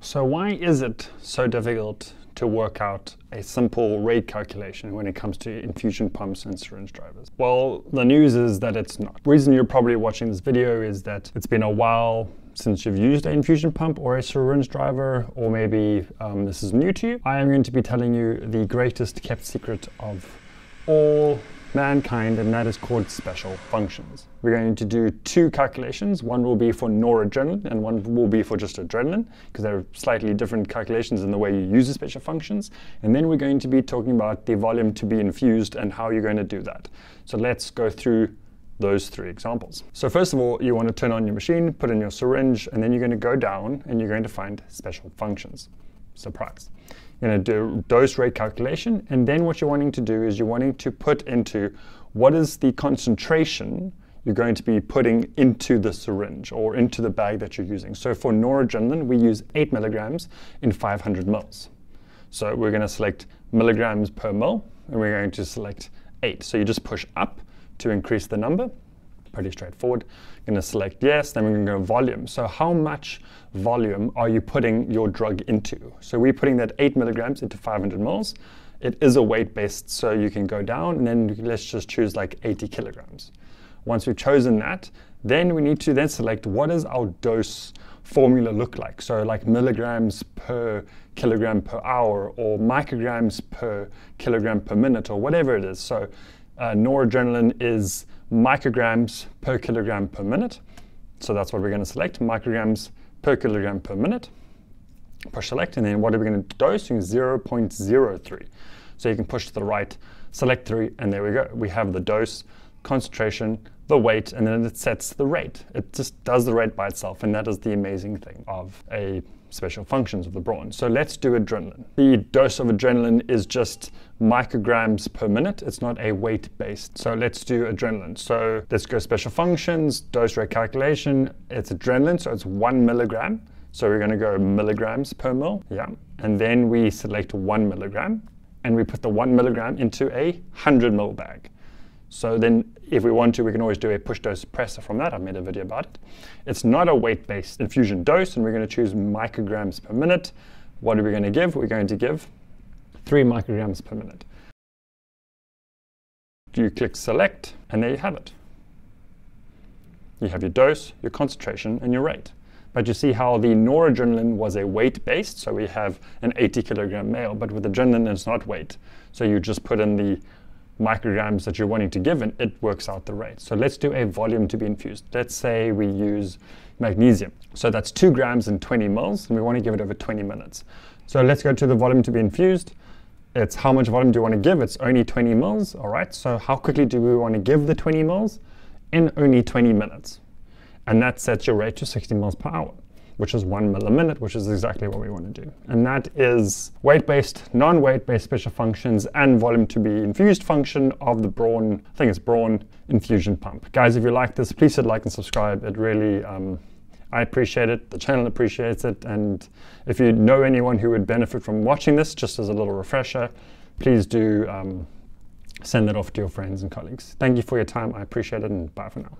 So why is it so difficult to work out a simple rate calculation when it comes to infusion pumps and syringe drivers? Well, the news is that it's not. The reason you're probably watching this video is that it's been a while since you've used an infusion pump or a syringe driver, or maybe this is new to you. I am going to be telling you the greatest kept secret of all mankind, and that is called special functions. We're going to do two calculations. One will be for noradrenaline and one will be for just adrenaline, because they're slightly different calculations in the way you use the special functions. And then we're going to be talking about the volume to be infused and how you're going to do that. So let's go through those three examples. So first of all, you want to turn on your machine, put in your syringe, and then you're going to go down and you're going to find special functions. Surprise. You're going to do dose rate calculation, and then what you're wanting to do is you're wanting to put into what is the concentration you're going to be putting into the syringe or into the bag that you're using. So for noradrenaline, we use 8 milligrams in 500 mils. So we're going to select milligrams per mil, and we're going to select 8. So you just push up to increase the number. Pretty straightforward. I'm going to select yes, then we're going to go volume. So how much volume are you putting your drug into? So we're putting that 8 milligrams into 500 mils. It is a weight-based, so you can go down, and then let's just choose like 80 kilograms. Once we've chosen that, then we need to then select what does our dose formula look like? So like milligrams per kilogram per hour, or micrograms per kilogram per minute, or whatever it is. So noradrenaline is micrograms per kilogram per minute. So that's what we're going to select, micrograms per kilogram per minute. Push select, and then what are we going to dose? 0.03. So you can push to the right, select 3, and there we go. We have the dose, concentration, the weight, and then it sets the rate. It just does the rate by itself, and that is the amazing thing of a special functions of the Braun. So let's do adrenaline. The dose of adrenaline is just micrograms per minute. It's not a weight based. So let's do adrenaline. So let's go special functions, dose rate calculation. It's adrenaline, so it's 1 milligram. So we're going to go milligrams per mil. Yeah. And then we select 1 milligram, and we put the 1 milligram into a 100 mil bag. So then if we want to, we can always do a push dose presser from that. I've made a video about it. It's not a weight-based infusion dose, and we're going to choose micrograms per minute. What are we going to give? We're going to give 3 micrograms per minute. You click select, and there you have it. You have your dose, your concentration, and your rate. But you see how the noradrenaline was a weight-based, so we have an 80 kilogram male, but with adrenaline it's not weight. So you just put in the micrograms that you're wanting to give, and it works out the rate. So let's do a volume to be infused. Let's say we use magnesium. So that's 2 grams and 20 mils, and we want to give it over 20 minutes. So let's go to the volume to be infused. It's how much volume do you want to give? It's only 20 mils, all right? So how quickly do we want to give the 20 mils? In only 20 minutes. And that sets your rate to 60 mils per hour, which is 1 mil a minute, which is exactly what we want to do. And that is weight-based, non-weight-based special functions and volume to be infused function of the Braun, I think it's Braun infusion pump. Guys, if you like this, please hit like and subscribe. It really, I appreciate it, the channel appreciates it. And if you know anyone who would benefit from watching this, just as a little refresher, please do send that off to your friends and colleagues. Thank you for your time. I appreciate it, and bye for now.